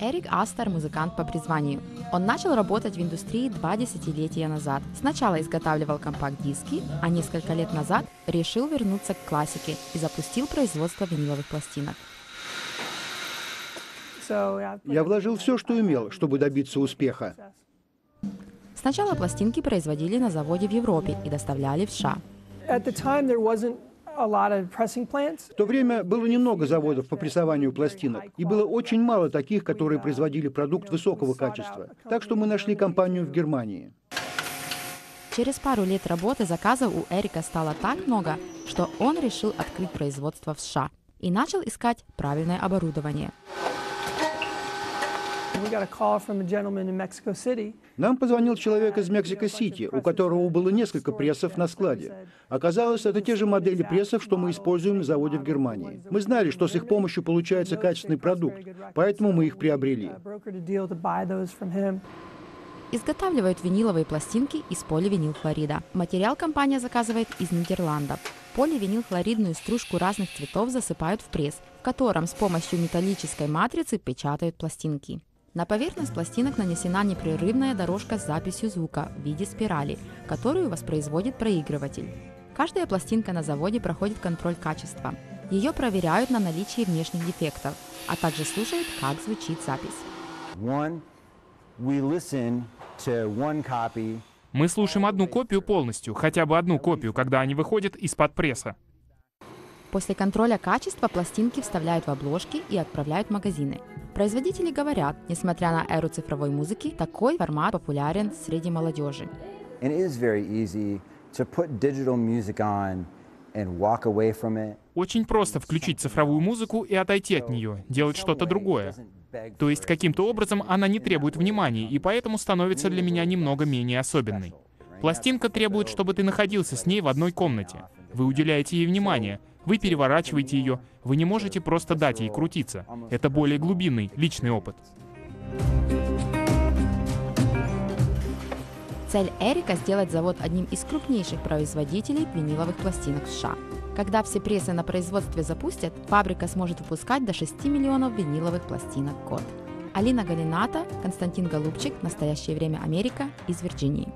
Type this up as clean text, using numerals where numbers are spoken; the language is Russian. Эрик Астер – музыкант по призванию. Он начал работать в индустрии 2 десятилетия назад. Сначала изготавливал компакт-диски, а несколько лет назад решил вернуться к классике и запустил производство виниловых пластинок. Я вложил все, что имел, чтобы добиться успеха. Сначала пластинки производили на заводе в Европе и доставляли в США. В то время было немного заводов по прессованию пластинок, и было очень мало таких, которые производили продукт высокого качества. Так что мы нашли компанию в Германии. Через пару лет работы заказов у Эрика стало так много, что он решил открыть производство в США и начал искать правильное оборудование. Нам позвонил человек из Мексико-Сити, у которого было несколько прессов на складе. Оказалось, это те же модели прессов, что мы используем на заводе в Германии. Мы знали, что с их помощью получается качественный продукт, поэтому мы их приобрели. Изготавливают виниловые пластинки из поливинилхлорида. Материал компания заказывает из Нидерландов. Поливинилхлоридную стружку разных цветов засыпают в пресс, в котором с помощью металлической матрицы печатают пластинки. На поверхность пластинок нанесена непрерывная дорожка с записью звука в виде спирали, которую воспроизводит проигрыватель. Каждая пластинка на заводе проходит контроль качества. Ее проверяют на наличие внешних дефектов, а также слушают, как звучит запись. Мы слушаем одну копию полностью, хотя бы одну копию, когда они выходят из-под пресса. После контроля качества пластинки вставляют в обложки и отправляют в магазины. Производители говорят, несмотря на эру цифровой музыки, такой формат популярен среди молодежи. Очень просто включить цифровую музыку и отойти от нее, делать что-то другое. То есть каким-то образом она не требует внимания, и поэтому становится для меня немного менее особенной. Пластинка требует, чтобы ты находился с ней в одной комнате. Вы уделяете ей внимание, вы переворачиваете ее, вы не можете просто дать ей крутиться. Это более глубинный, личный опыт. Цель Эрика — сделать завод одним из крупнейших производителей виниловых пластинок США. Когда все прессы на производстве запустят, фабрика сможет выпускать до 6 миллионов виниловых пластинок в год. Алина Галинато, Константин Голубчик, «Настоящее время Америка» из Вирджинии.